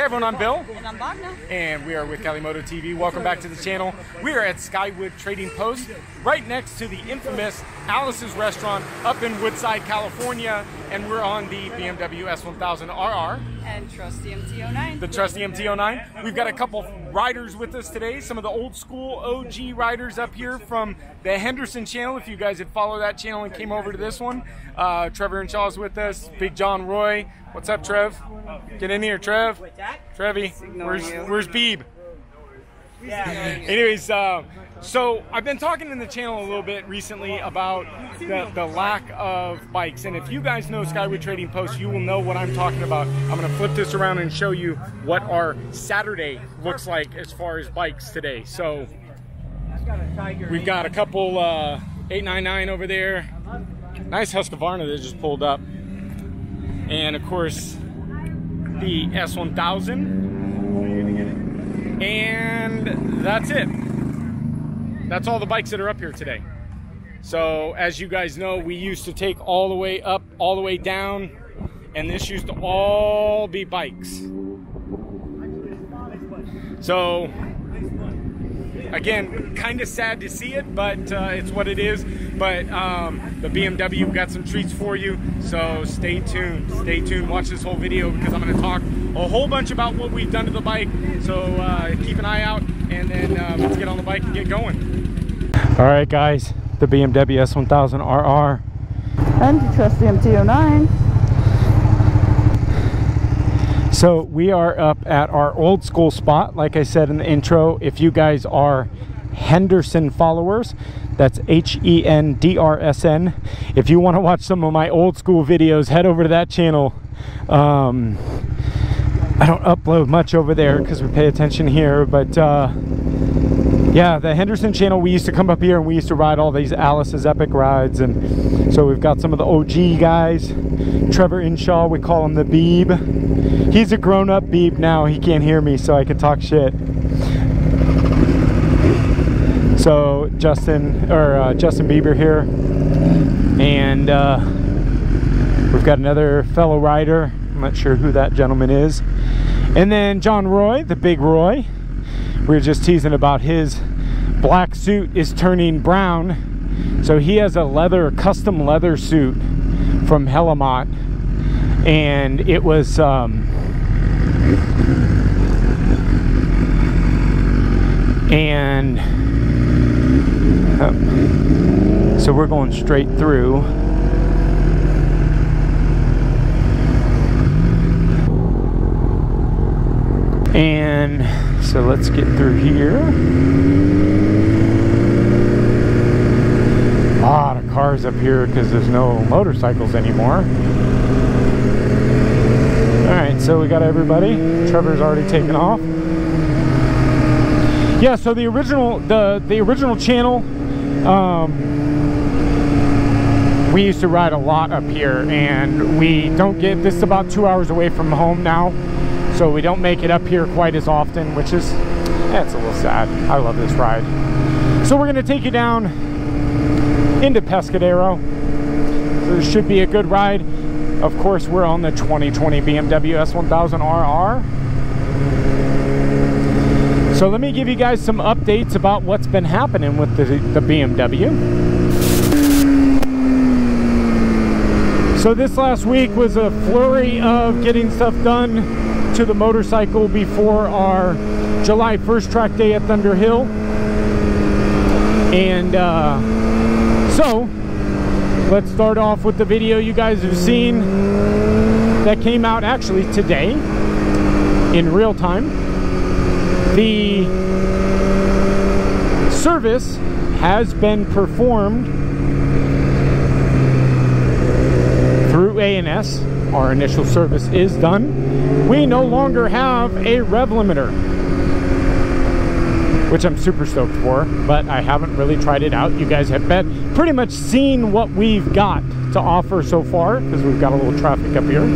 Hey everyone, I'm Bill. And I'm Bogna. And we are with Calimoto TV. Welcome back to the channel. We are at Skywood Trading Post, right next to the infamous Alice's Restaurant up in Woodside, California. And we're on the BMW S1000RR. And trusty MT09. The trusty MT09. We've got a couple riders with us today. Some of the old school OG riders up here from the Henderson channel. If you guys had followed that channel and came over to this one. Trevor Inshaw is with us. Big John Roy. What's up, Trev? Get in here, Trev. Trevi, where's Beeb? Yeah. Anyways, so I've been talking in the channel a little bit recently about the lack of bikes, and if you guys know Skywood Trading Post, you will know what I'm talking about. I'm going to flip this around and show you what our Saturday looks like as far as bikes today. So we've got a couple 899 over there. Nice Husqvarna that just pulled up. And of course, the S1000. And that's it. That's all the bikes that are up here today. So as you guys know, we used to take all the way up, all the way down, and this used to all be bikes. So again, kind of sad to see it, but it's what it is. But the BMW got some treats for you, so stay tuned. Stay tuned, watch this whole video because I'm going to talk a whole bunch about what we've done to the bike. So keep an eye out, and then let's get on the bike and get going. All right, guys, the BMW S1000RR. And the trusty MT09. So we are up at our old school spot, like I said in the intro. If you guys are Henderson followers, that's H-E-N-D-R-S-N. If you want to watch some of my old school videos, head over to that channel. I don't upload much over there because we pay attention here, but yeah, the Henderson channel, we used to come up here and we used to ride all these Alice's epic rides. And so we've got some of the OG guys. Trevor Inshaw, we call him the Beeb. He's a grown-up Beeb now. He can't hear me, so I can talk shit. So Justin Bieber here, and we've got another fellow rider. I'm not sure who that gentleman is. And then John Roy, the big Roy. We were just teasing about his black suit is turning brown. So he has a leather, custom leather suit from Hellamont, and it was so we're going straight through. And so let's get through here. A lot of cars up here because there's no motorcycles anymore. All right, so we got everybody. Trevor's already taken off. Yeah, so the original channel, we used to ride a lot up here, and we don't get this is about 2 hours away from home now, so we don't make it up here quite as often, which is that's a little sad. I love this ride. So we're going to take you down into Pescadero. So this should be a good ride. Of course, we're on the 2020 BMW S1000RR. So let me give you guys some updates about what's been happening with the BMW. So this last week was a flurry of getting stuff done to the motorcycle before our July 1st track day at Thunderhill. And so let's start off with the video you guys have seen that came out actually today in real time. The service has been performed through A&S. Our initial service is done. We no longer have a rev limiter, which I'm super stoked for, but I haven't really tried it out. You guys have been pretty much seen what we've got to offer so far because we've got a little traffic up here,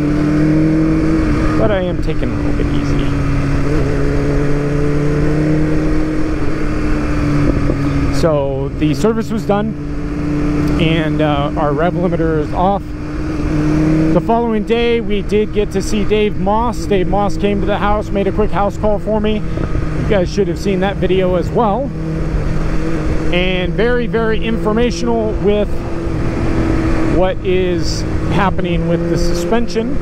but I am taking a little bit easy. So the service was done, and our rev limiter is off. The following day, we did get to see Dave Moss. Dave Moss came to the house, made a quick house call for me. You guys should have seen that video as well. And very, very informational with what is happening with the suspension.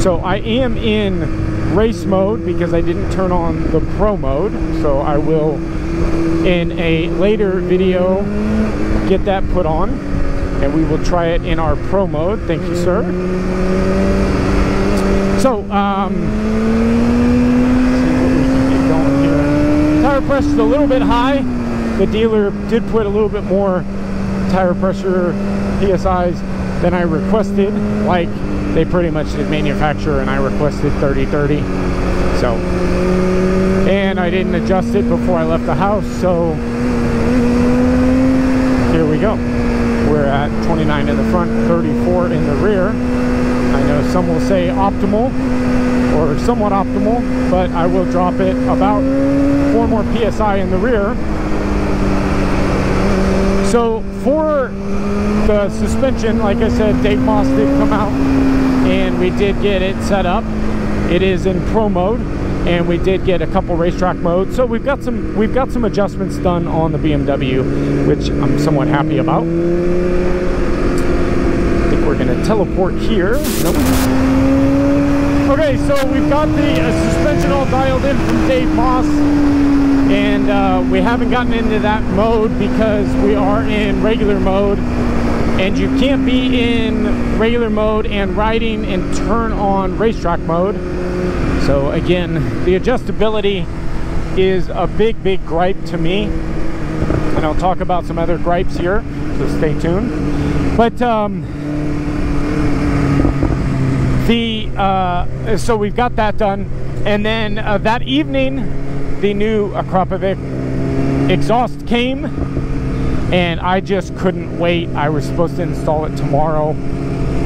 So I am in race mode because I didn't turn on the pro mode. So I will, in a later video, get that put on, and we will try it in our pro mode. Thank you, sir. So, tire pressure is a little bit high. The dealer did put a little bit more tire pressure PSIs than I requested. Like, they pretty much did manufacture, and I requested 30-30. So, and I didn't adjust it before I left the house, so here we go. We're at 29 in the front, 34 in the rear. I know some will say optimal or somewhat optimal, but I will drop it about 4 more PSI in the rear. So for the suspension, like I said, Dave Moss did come out and we did get it set up. It is in pro mode, and we did get a couple racetrack modes. So we've got some adjustments done on the BMW, which I'm somewhat happy about. I think we're gonna teleport here. Nope. Okay, so we've got the suspension all dialed in from Dave Moss, and we haven't gotten into that mode because we are in regular mode, and you can't be in regular mode and riding and turn on racetrack mode. So again, the adjustability is a big, big gripe to me, and I'll talk about some other gripes here, so stay tuned. But so we've got that done, and then that evening, the new Akrapovic exhaust came, and I just couldn't wait. I was supposed to install it tomorrow,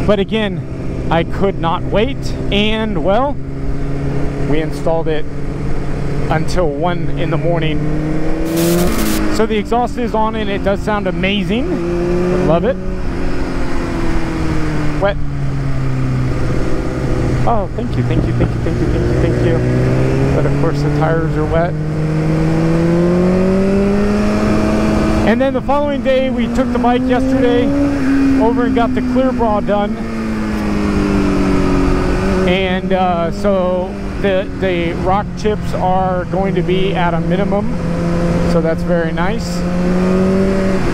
but again, I could not wait, and well, we installed it until 1 in the morning. So the exhaust is on, and it does sound amazing. Love it. Wet. Oh, thank you, thank you, thank you, thank you, thank you, thank you. But of course the tires are wet. And then the following day, we took the bike yesterday over and got the clear bra done. And so the rock chips are going to be at a minimum, so that's very nice.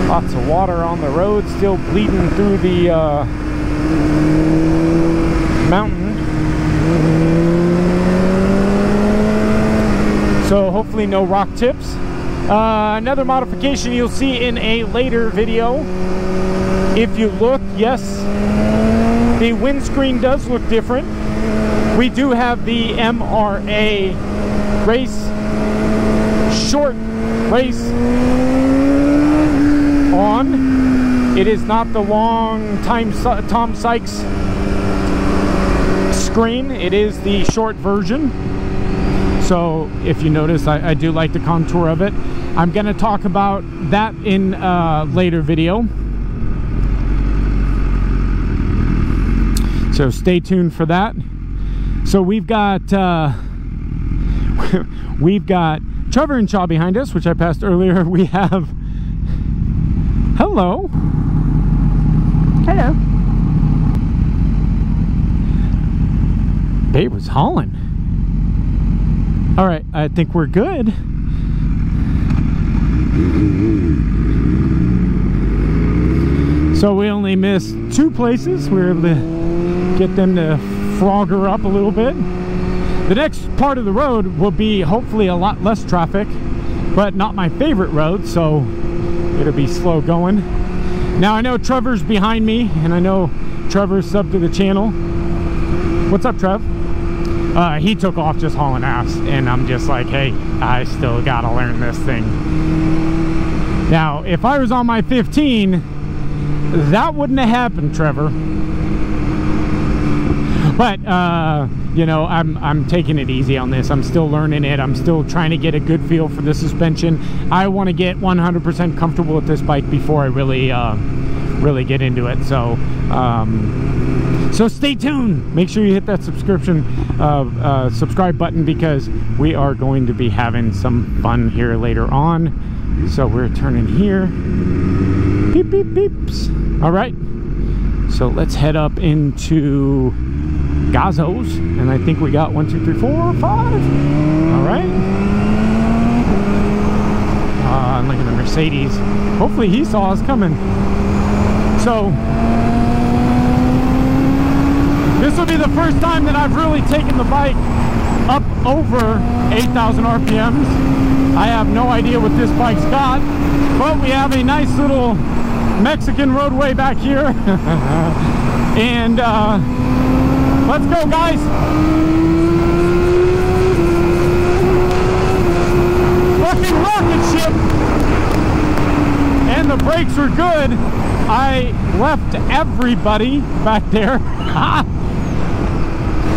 Lots of water on the road, still bleeding through the mountain. So hopefully no rock tips. Another modification you'll see in a later video. If you look, yes, the windscreen does look different. We do have the MRA race, short race on. It is not the long Tom Sykes screen. It is the short version. So if you notice, I do like the contour of it. I'm going to talk about that in a later video. So stay tuned for that. So we've got Trevor Inshaw behind us, which I passed earlier. We have, hello. Hello. Babe was hauling. All right, I think we're good. So we only missed 2 places. We were able to get them to frog her up a little bit. The next part of the road will be hopefully a lot less traffic, but not my favorite road, so it'll be slow going. Now I know Trevor's behind me, and I know Trevor's subbed to the channel. What's up, Trev? He took off just hauling ass, and I'm just like, hey, I still gotta learn this thing. Now if I was on my 15, that wouldn't have happened, Trevor. But, you know, I'm taking it easy on this. I'm still learning it. I'm still trying to get a good feel for the suspension. I want to get 100% comfortable with this bike before I really get into it. So, So stay tuned. Make sure you hit that subscribe button, because we are going to be having some fun here later on. So we're turning here. Beep, beep, beeps. All right. So let's head up into Gazos. And I think we got 1, 2, 3, 4, 5. All right. I'm looking at the Mercedes. Hopefully he saw us coming. So this will be the first time that I've really taken the bike up over 8,000 RPMs. I have no idea what this bike's got, but we have a nice little Mexican roadway back here. And let's go, guys. Rocket ship, and the brakes are good. I left everybody back there.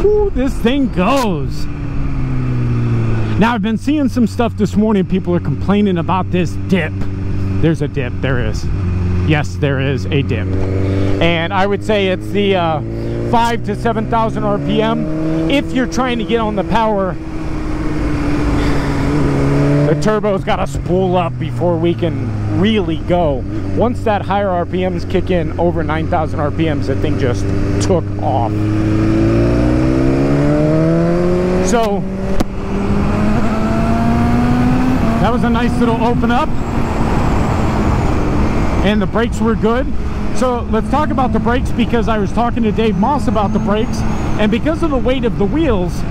Ooh, this thing goes. Now, I've been seeing some stuff this morning. People are complaining about this dip. There's a dip. There is. Yes, there is a dip. And I would say it's the 5,000 to 7,000 RPM. If you're trying to get on the power, the turbo's got to spool up before we can really go. Once that higher RPMs kick in, over 9,000 RPMs, that thing just took off. So that was a nice little open up, and the brakes were good. So let's talk about the brakes, because I was talking to Dave Moss about the brakes, and because of the weight of the wheels,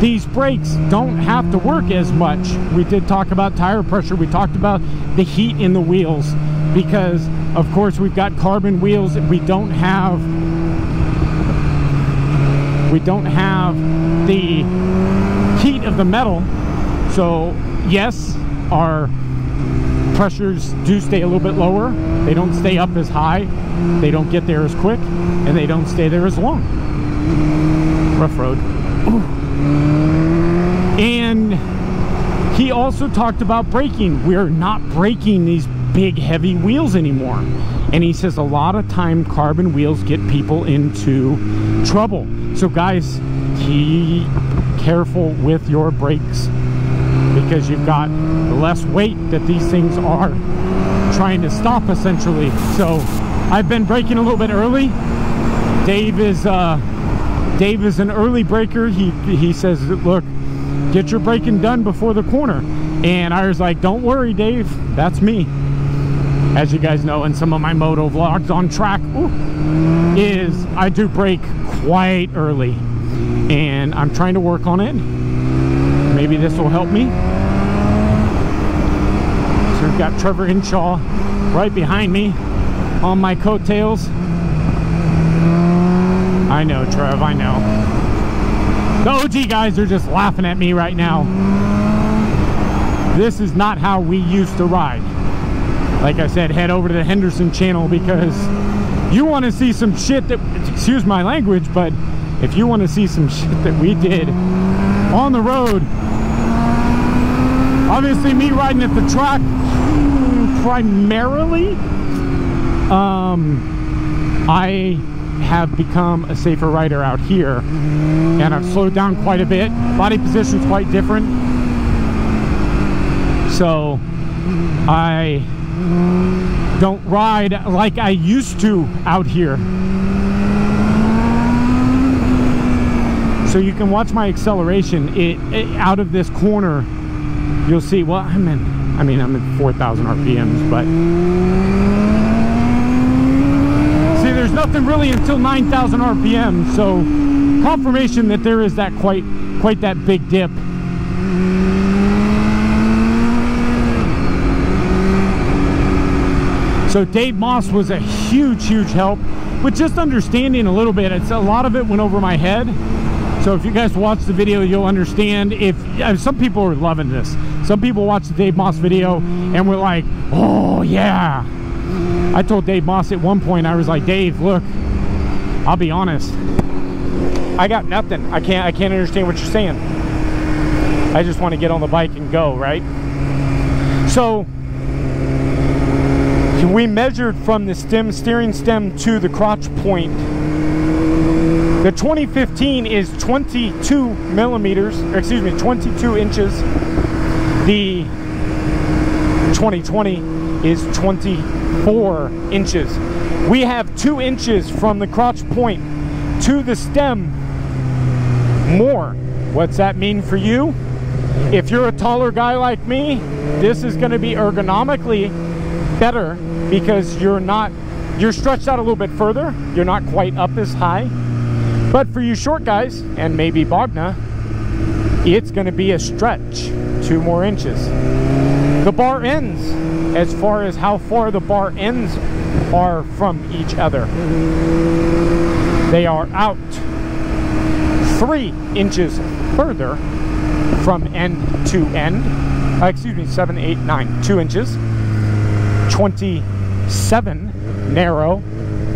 these brakes don't have to work as much. We did talk about tire pressure. We talked about the heat in the wheels, because of course we've got carbon wheels. We don't have the heat of the metal. So yes, our pressures do stay a little bit lower. They don't stay up as high. They don't get there as quick, and they don't stay there as long. Rough road. Ooh. And he also talked about braking. We're not braking these big heavy wheels anymore, and he says a lot of time carbon wheels get people into trouble. So guys, be careful with your brakes, because you've got less weight that these things are trying to stop, essentially. So I've been braking a little bit early. Dave is an early braker. He says, look, get your braking done before the corner. And I was like, don't worry, Dave, that's me. As you guys know, in some of my moto vlogs on track, I do brake quite early, and I'm trying to work on it. Maybe this will help me. So we've got Trevor Inshaw right behind me on my coattails. I know, Trev, I know. The OG guys are just laughing at me right now. This is not how we used to ride. Like I said, head over to the Henderson channel, because you want to see some shit that, excuse my language, but if you want to see some shit that we did on the road. Obviously me riding at the track primarily. I have become a safer rider out here, and I've slowed down quite a bit. Body position's quite different, so I don't ride like I used to out here. So you can watch my acceleration. It out of this corner, you'll see. Well, I'm in 4,000 RPMs, but nothing really until 9,000 RPM. So confirmation that there is that quite that big dip. So Dave Moss was a huge help with just understanding a little bit. It's a lot of it went over my head. So if you guys watch the video, you'll understand. Some people are loving this. Some people watch the Dave Moss video and we're like, oh yeah. I told Dave Moss at one point, I was like, Dave, look, I'll be honest, I got nothing. I can't understand what you're saying. I just want to get on the bike and go, right? So we measured from the steering stem to the crotch point The 2015 is 22 millimeters, or excuse me, 22 inches. The 2020 is 24 inches. We have 2 inches from the crotch point to the stem more. What's that mean for you? If you're a taller guy like me, this is going to be ergonomically better because you're stretched out a little bit further. You're not quite up as high. But for you short guys, and maybe Bogna, it's going to be a stretch, 2 more inches. The bar ends, as far as how far the bar ends are from each other. They are out 3 inches further from end to end. Excuse me, 7, 8, 9, 2 inches. 27 narrow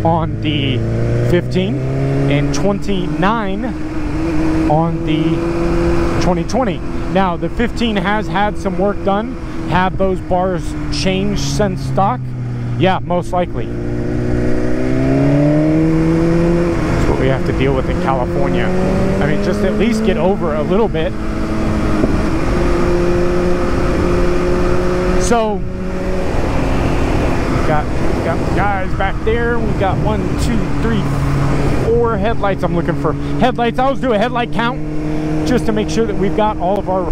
on the 15 and 29 on the 2020. Now the 15 has had some work done. Have those bars changed since stock? Yeah, most likely. That's what we have to deal with in California. I mean, just at least get over a little bit. So we got guys back there. We got 1, 2, 3, 4 headlights. I'm looking for headlights. I always do a headlight count just to make sure that we've got all of our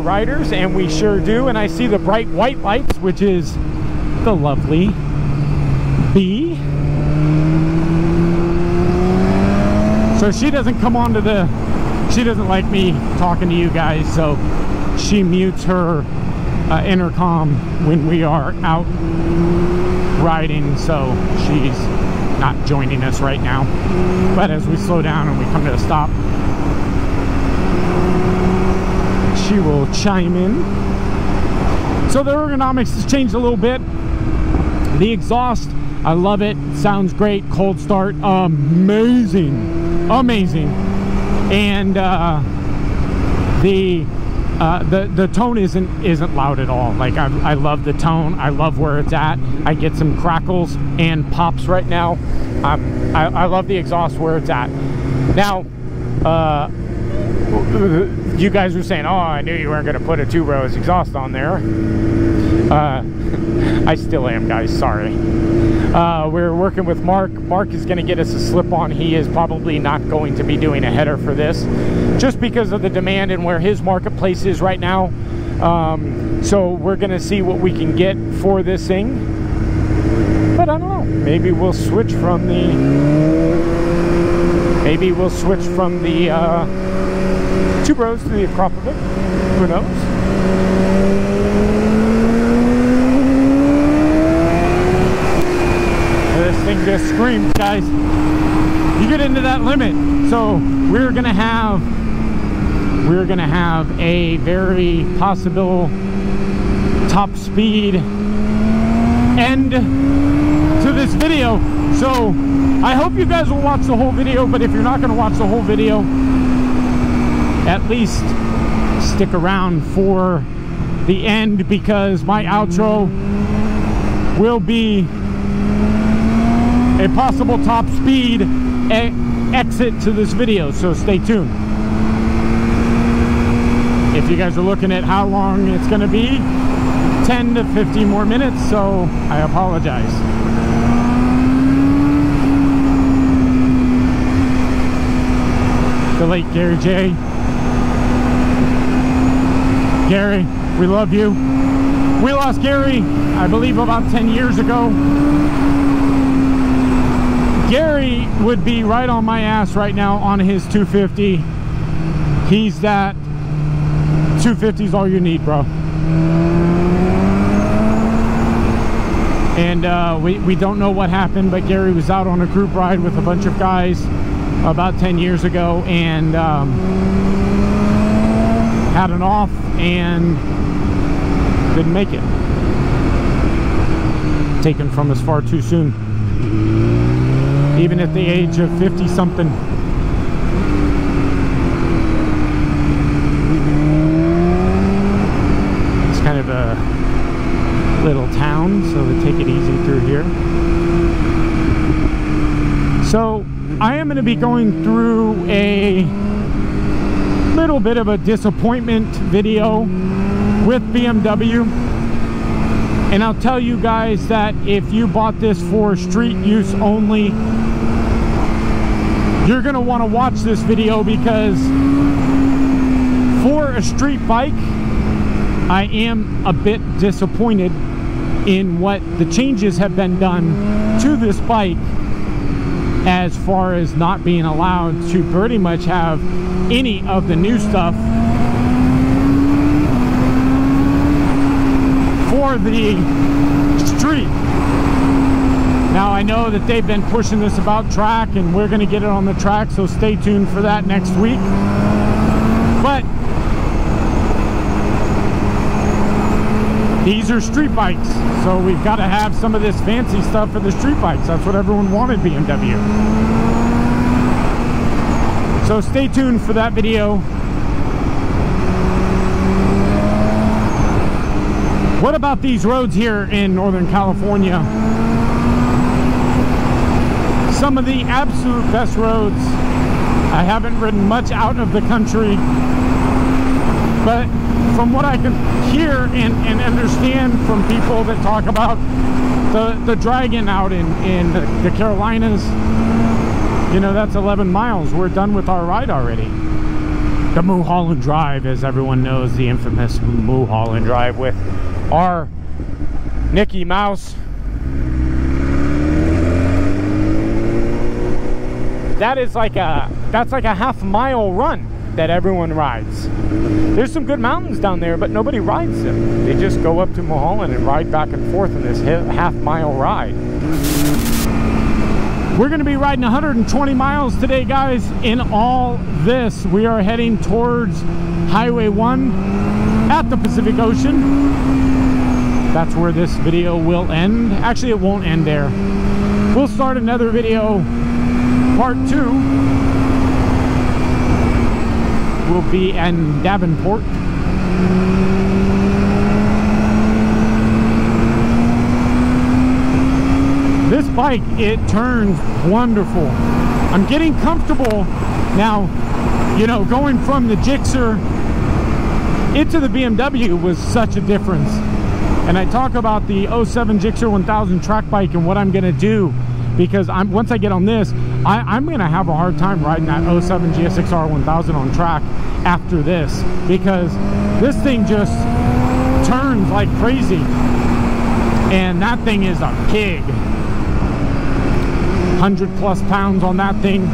riders, and we sure do. And I see the bright white lights, which is the lovely B. So she doesn't come onto the. She doesn't like me talking to you guys, so she mutes her intercom when we are out riding, so she's not joining us right now. But as we slow down and we come to a stop, she will chime in. So the ergonomics has changed a little bit. The exhaust, I love it, sounds great. Cold start, amazing, amazing. And the tone isn't loud at all. Like I love the tone. I love where it's at. I get some crackles and pops right now. I love the exhaust where it's at. Now, you guys were saying, "Oh, I knew you weren't going to put a Two Bros exhaust on there." I still am, guys. Sorry. We're working with Mark. Mark is going to get us a slip-on. He is probably not going to be doing a header for this, just because of the demand and where his marketplace is right now. So we're going to see what we can get for this thing. But I don't know. Maybe we'll switch from the. Two Bros to the Akrapovic. Who knows? This thing just screams, guys. You get into that limit. So we're gonna have a very possible top speed end to this video. So I hope you guys will watch the whole video, but if you're not gonna watch the whole video, at least stick around for the end, because my outro will be a possible top speed exit to this video, so stay tuned. If you guys are looking at how long it's going to be, 10 to 15 more minutes, so I apologize. The late Gary J. Gary, we love you. We lost Gary, I believe, about 10 years ago. Gary would be right on my ass right now on his 250. He's that 250's all you need, bro. And we don't know what happened, but Gary was out on a group ride with a bunch of guys about 10 years ago and had an off and didn't make it. Taken from us far too soon. Even at the age of 50 something. It's kind of a little town, so they take it easy through here. So I am I'm going to be going through a little bit of a disappointment video with BMW, and I'll tell you guys that if you bought this for street use only, you're going to want to watch this video, because for a street bike, I am a bit disappointed in what the changes have been done to this bike, as far as not being allowed to pretty much have any of the new stuff for the street. Now I know that they've been pushing this about track, and we're going to get it on the track, so stay tuned for that next week. But these are street bikes, so we've got to have some of this fancy stuff for the street bikes. That's what everyone wanted BMW. So stay tuned for that video. What about these roads here in Northern California? Some of the absolute best roads. I haven't ridden much out of the country, but from what I can hear and understand from people that talk about the Dragon out in the Carolinas, you know, that's 11 miles. We're done with our ride already. The Mulholland Drive, as everyone knows, the infamous Mulholland Drive with our Mickey Mouse. That is like a, that's like a half-mile run that everyone rides. There's some good mountains down there, but nobody rides them. They just go up to Mulholland and ride back and forth in this half-mile ride. We're going to be riding 120 miles today, guys. In all this, we are heading towards Highway 1 at the Pacific Ocean. That's where this video will end. Actually, it won't end there. We'll start another video, part 2. Will be in Davenport. This bike, it turns wonderful. I'm getting comfortable now. You know, going from the Gixxer into the BMW was such a difference. And I talk about the 07 Gixxer 1000 track bike and what I'm gonna do, because once I get on this, I'm going to have a hard time riding that 07 GSXR 1000 on track after this, because this thing just turns like crazy, and that thing is a pig. 100+ pounds on that thing.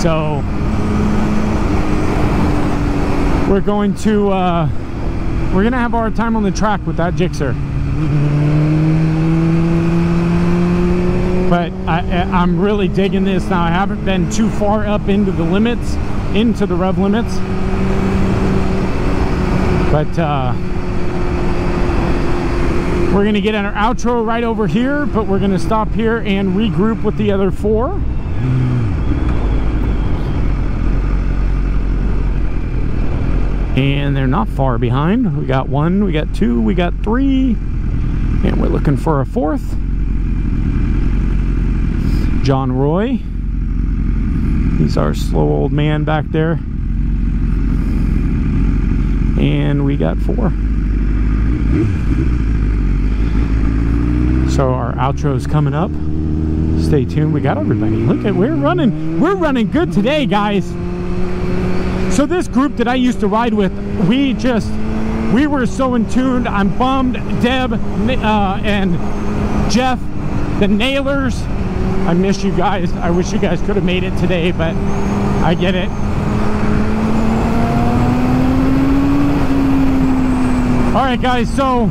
So we're going to have a hard time on the track with that Gixxer. But I'm really digging this now. I haven't been too far up into the limits, into the rev limits, but we're going to get in our outro right over here, but we're going to stop here and regroup with the other four. And they're not far behind. We got one, we got two, we got three. And we're looking for a fourth. John Roy. He's our slow old man back there. And we got four. So our outro's coming up. Stay tuned. We got everybody. Look at, we're running. We're running good today, guys. So this group that I used to ride with, we were so in tune. I'm bummed. Deb and Jeff, the Nailers. I miss you guys. I wish you guys could have made it today, but I get it. All right, guys. So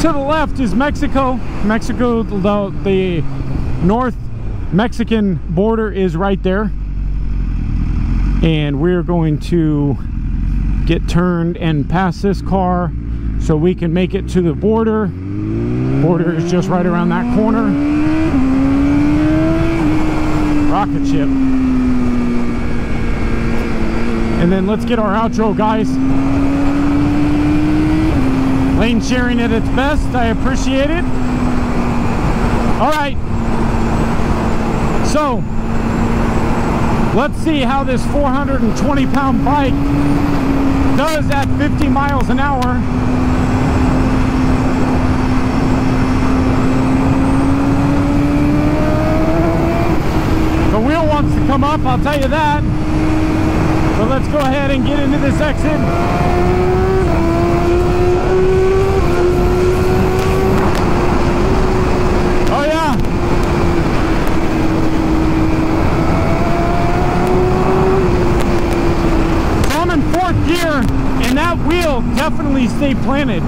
to the left is Mexico. Mexico, the North Mexican border is right there. And we're going to get turned and pass this car so we can make it to the border. Border is just right around that corner. Rocket ship. And then let's get our outro, guys. Lane sharing at its best. I appreciate it. All right, so let's see how this 420 pound bike does at 50 miles an hour. The wheel wants to come up, I'll tell you that. But let's go ahead and get into this exit. Gear, and that wheel definitely stay planted.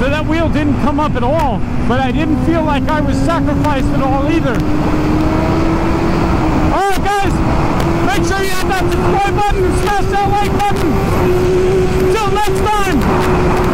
So that wheel didn't come up at all, but I didn't feel like I was sacrificed at all either. Alright guys, make sure you hit that subscribe button and smash that like button. Till next time!